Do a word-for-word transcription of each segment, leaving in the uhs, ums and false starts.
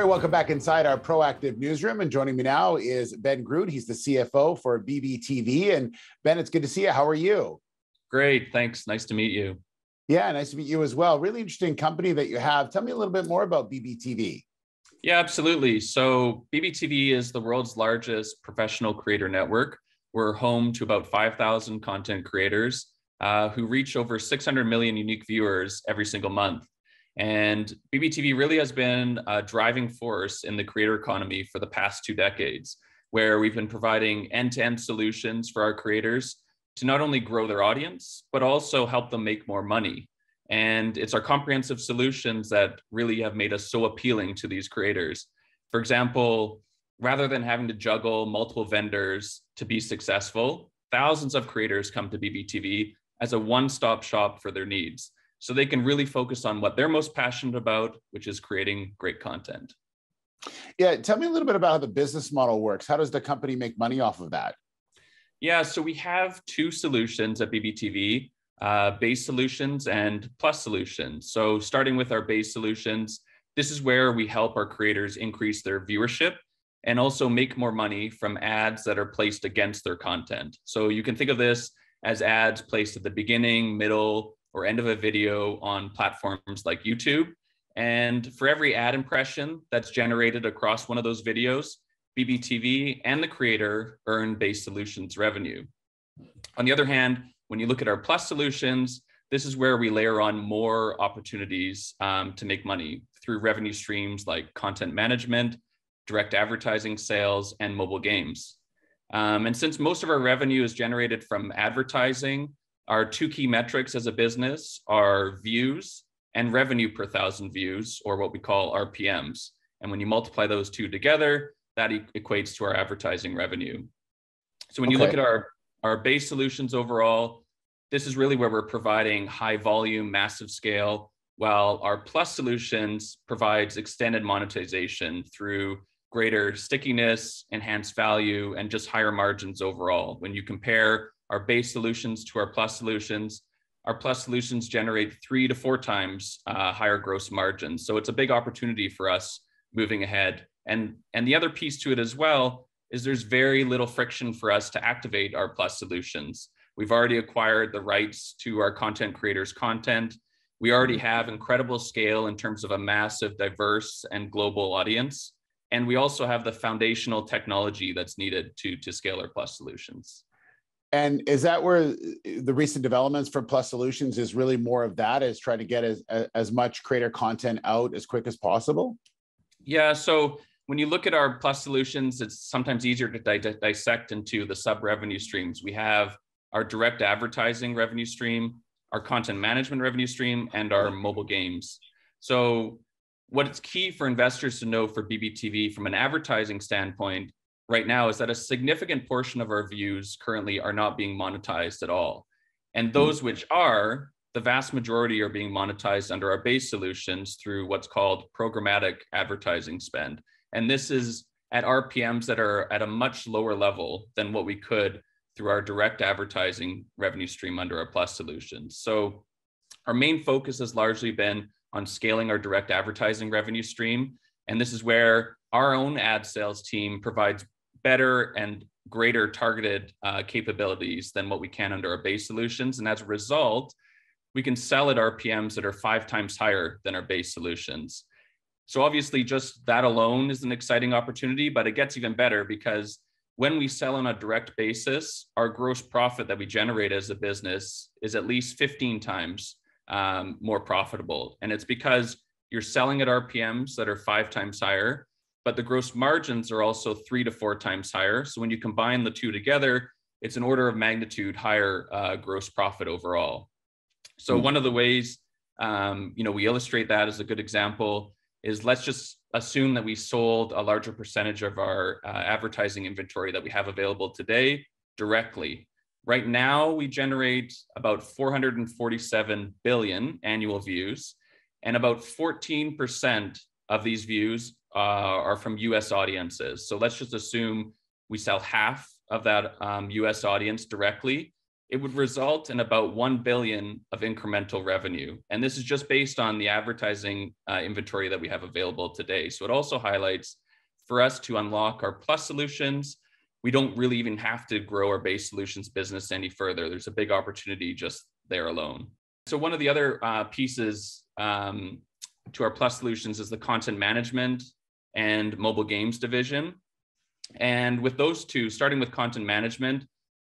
right, welcome back inside our Proactive newsroom. And joining me now is Ben Groot. He's the C F O for B B T V. And Ben, it's good to see you. How are you? Great. Thanks. Nice to meet you. Yeah, nice to meet you as well. Really interesting company that you have. Tell me a little bit more about B B T V. Yeah, absolutely. So B B T V is the world's largest professional creator network. We're home to about five thousand content creators uh, who reach over six hundred million unique viewers every single month. And B B T V really has been a driving force in the creator economy for the past two decades, where we've been providing end-to-end solutions for our creators to not only grow their audience, but also help them make more money. And it's our comprehensive solutions that really have made us so appealing to these creators. For example, rather than having to juggle multiple vendors to be successful, thousands of creators come to B B T V as a one-stop shop for their needs. So they can really focus on what they're most passionate about, which is creating great content. Yeah, tell me a little bit about how the business model works. How does the company make money off of that? Yeah, so we have two solutions at B B T V, uh, base solutions and plus solutions. So starting with our base solutions, this is where we help our creators increase their viewership and also make more money from ads that are placed against their content. So you can think of this as ads placed at the beginning, middle, or end of a video on platforms like YouTube. And for every ad impression that's generated across one of those videos, B B T V and the creator earn base solutions revenue. On the other hand, when you look at our plus solutions, this is where we layer on more opportunities um, to make money through revenue streams like content management, direct advertising sales, and mobile games. Um, and since most of our revenue is generated from advertising, our two key metrics as a business are views and revenue per thousand views, or what we call R P Ms. And when you multiply those two together, that equates to our advertising revenue. So when okay. you look at our, our base solutions overall, this is really where we're providing high volume, massive scale, while our plus solutions provides extended monetization through greater stickiness, enhanced value, and just higher margins overall. When you compare our base solutions to our plus solutions, our plus solutions generate three to four times uh, higher gross margins. So it's a big opportunity for us moving ahead. And, and the other piece to it as well is there's very little friction for us to activate our plus solutions. We've already acquired the rights to our content creators' content. We already have incredible scale in terms of a massive, diverse, and global audience. And we also have the foundational technology that's needed to, to scale our plus solutions. And is that where the recent developments for Plus Solutions is really more of that, is trying to get as, as much creator content out as quick as possible? Yeah, so when you look at our Plus Solutions, it's sometimes easier to di dissect into the sub-revenue streams. We have our direct advertising revenue stream, our content management revenue stream, and our mobile games. So what's key for investors to know for B B T V from an advertising standpoint right now is that a significant portion of our views currently are not being monetized at all. And those which are, the vast majority are being monetized under our base solutions through what's called programmatic advertising spend. And this is at R P Ms that are at a much lower level than what we could through our direct advertising revenue stream under our plus solutions. So our main focus has largely been on scaling our direct advertising revenue stream. And this is where our own ad sales team provides better and greater targeted uh, capabilities than what we can under our base solutions. And as a result, we can sell at R P Ms that are five times higher than our base solutions. So obviously just that alone is an exciting opportunity, but it gets even better because when we sell on a direct basis, our gross profit that we generate as a business is at least fifteen times um, more profitable. And it's because you're selling at R P Ms that are five times higher, but the gross margins are also three to four times higher. So when you combine the two together, it's an order of magnitude higher uh, gross profit overall. So mm-hmm. one of the ways um, you know, we illustrate that as a good example is let's just assume that we sold a larger percentage of our uh, advertising inventory that we have available today directly. Right now, we generate about four hundred forty-seven billion annual views, and about fourteen percent of these views Uh, are from U S audiences. So let's just assume we sell half of that um, U S audience directly. it would result in about one billion dollars of incremental revenue. And this is just based on the advertising uh, inventory that we have available today. So it also highlights for us to unlock our plus solutions, we don't really even have to grow our base solutions business any further. There's a big opportunity just there alone. So one of the other uh, pieces um, to our plus solutions is the content management and mobile games division. And with those two, starting with content management,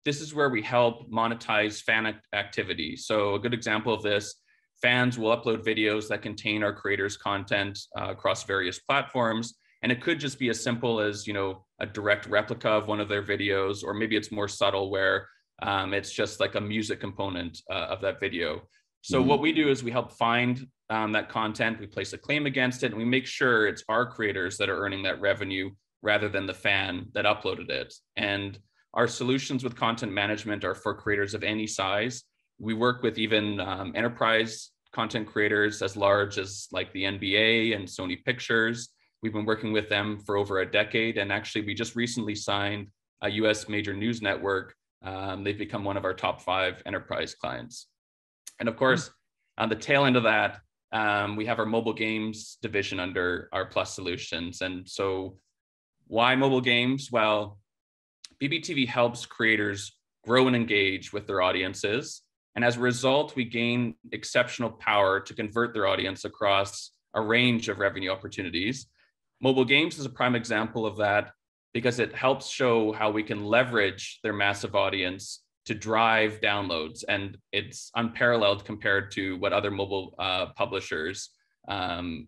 this is where we help monetize fan activity. So a good example of this, fans will upload videos that contain our creators' content uh, across various platforms. And it could just be as simple as, you know, a direct replica of one of their videos, or maybe it's more subtle where um, it's just like a music component uh, of that video. So mm-hmm. what we do is we help find um, that content, we place a claim against it, and we make sure it's our creators that are earning that revenue rather than the fan that uploaded it. And our solutions with content management are for creators of any size. We work with even um, enterprise content creators as large as like the N B A and Sony Pictures. We've been working with them for over a decade. And actually, we just recently signed a U S major news network. Um, they've become one of our top five enterprise clients. And of course, mm-hmm. on the tail end of that, um, we have our mobile games division under our plus solutions. And so why mobile games? Well, B B T V helps creators grow and engage with their audiences. And as a result, we gain exceptional power to convert their audience across a range of revenue opportunities. Mobile games is a prime example of that because it helps show how we can leverage their massive audience to drive downloads. And it's unparalleled compared to what other mobile uh, publishers um,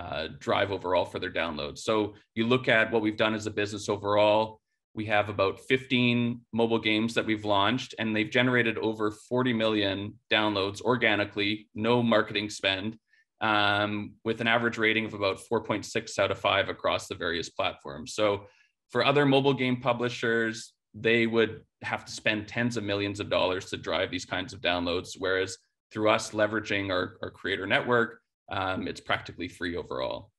uh, drive overall for their downloads. So you look at what we've done as a business overall, we have about fifteen mobile games that we've launched, and they've generated over forty million downloads organically, no marketing spend, um, with an average rating of about four point six out of five across the various platforms. So for other mobile game publishers, they would have to spend tens of millions of dollars to drive these kinds of downloads, whereas through us leveraging our, our creator network, um, it's practically free overall.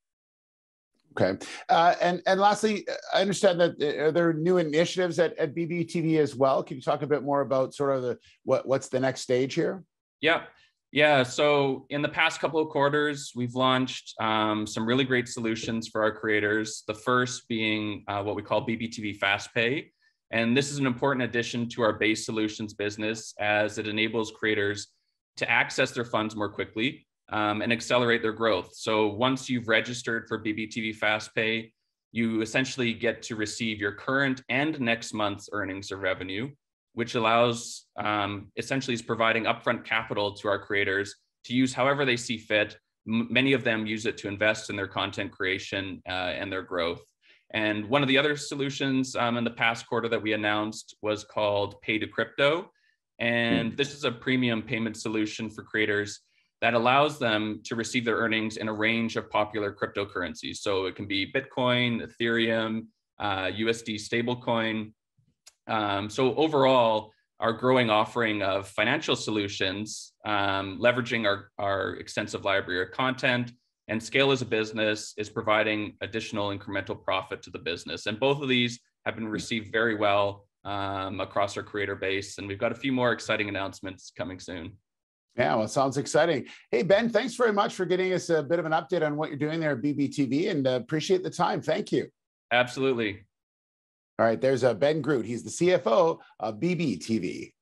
Okay. Uh, and, and lastly, I understand that are there new initiatives at, at B B T V as well? Can you talk a bit more about sort of the what what's the next stage here? Yeah. Yeah. So in the past couple of quarters, we've launched um, some really great solutions for our creators. The first being uh, what we call B B T V Fast Pay. And this is an important addition to our base solutions business as it enables creators to access their funds more quickly Um, and accelerate their growth. So once you've registered for B B T V Fast Pay, you essentially get to receive your current and next month's earnings or revenue, which allows, um, essentially is providing upfront capital to our creators to use however they see fit. M- many of them use it to invest in their content creation uh, and their growth. And one of the other solutions um, in the past quarter that we announced was called Pay to Crypto. And this is a premium payment solution for creators that allows them to receive their earnings in a range of popular cryptocurrencies. So it can be Bitcoin, Ethereum, uh, U S D stablecoin. Um, so overall, our growing offering of financial solutions, um, leveraging our, our extensive library of content and scale as a business is providing additional incremental profit to the business. And both of these have been received very well um, across our creator base. And we've got a few more exciting announcements coming soon. Yeah, well, it sounds exciting. Hey, Ben, thanks very much for getting us a bit of an update on what you're doing there at B B T V, and uh, appreciate the time. Thank you. Absolutely. All right, there's uh, Ben Groot. He's the C F O of B B T V.